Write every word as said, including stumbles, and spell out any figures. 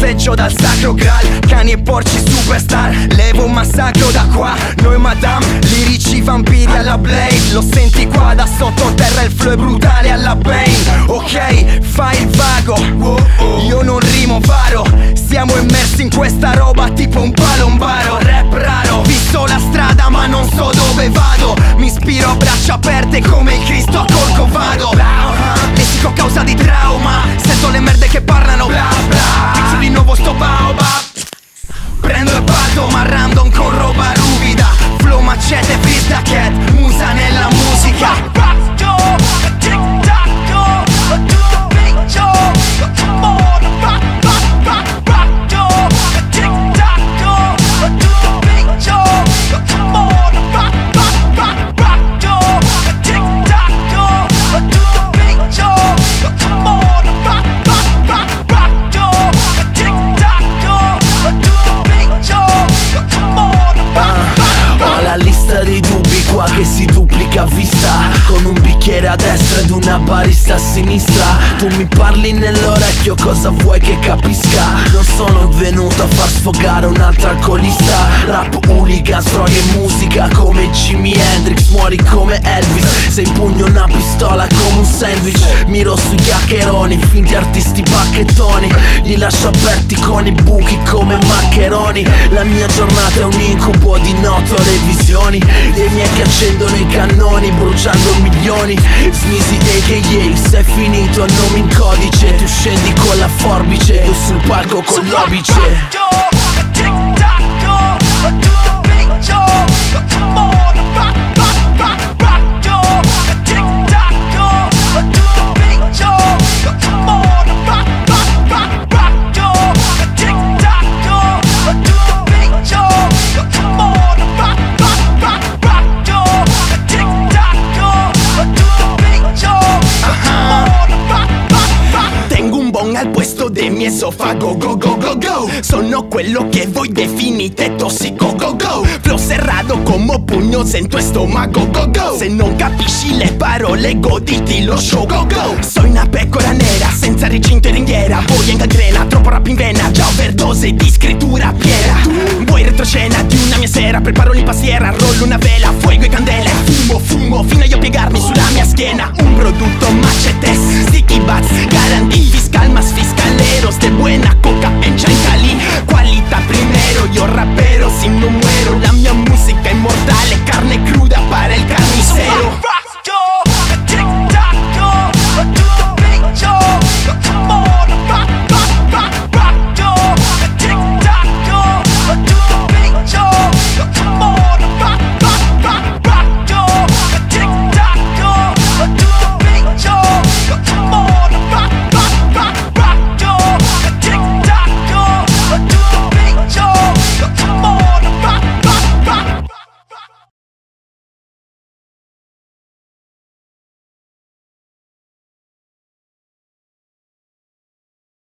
passeggio dal sacro Graal. Cani e porci superstar, levo un massacro da qua. Noi madame, lirici vampiri alla Blade. Lo senti qua da sottoterra, il flow è brutale alla Bane. Ok, fai il vago, io non rimo varo. Siamo immersi in questa roba tipo un palombaro. Rap raro, visto la strada ma non so dove vado. Mi ispiro a braccia aperte come il Cristo a Corcovado. E sico causa di trauma, sento le merde che parlano bla bla. Pizzo di nuovo sto baobab, prendo e vado ma random con roba ruvida. Flow Machete, freestyle cat, musa nella musica. Che si duplica a vista, con un bicchiere a destra ed una barista a sinistra. Tu mi parli nell'orecchio, cosa vuoi che capisca? Non sono venuto a far sfogare un altro alcolista. Rap, hooligans, droga e musica come Jimi Hendrix. Muori come Elvis, se in pugno una pistola come un sandwich. Miro sui chiacchieroni, finti artisti bacchettoni. Li lascio aperti con i buchi come maccheroni. La mia giornata è un incubo di noto revisioni. Dei miei che accendono i cannoni, bruciando milioni. Smisi a k a se è finito il nome in codice. Tu scendi con la forbice, tu sul palco con l'obice. Al puesto de mi esofago, go, go, go, go. Sono quello que voy definite tossico, go, go. Flow serrato como puños en tu estomaco, go, go. Se non capisci le parole, goditi lo show, go, go. Soy una pecora nera, senza recinto e ringhiera. Boia in cancrena, troppo rap in vena. Già overdose di scrittura piena. Vuoi retroscena di una mia sera? Preparo l'impastiera, rollo una vela, fuego e candela. Fumo, fumo, fino a io piegarmi sulla mia schiena. Un prodotto Machete, sticky bats, garantiti. Calmas, fiscaleros de buena coca en China.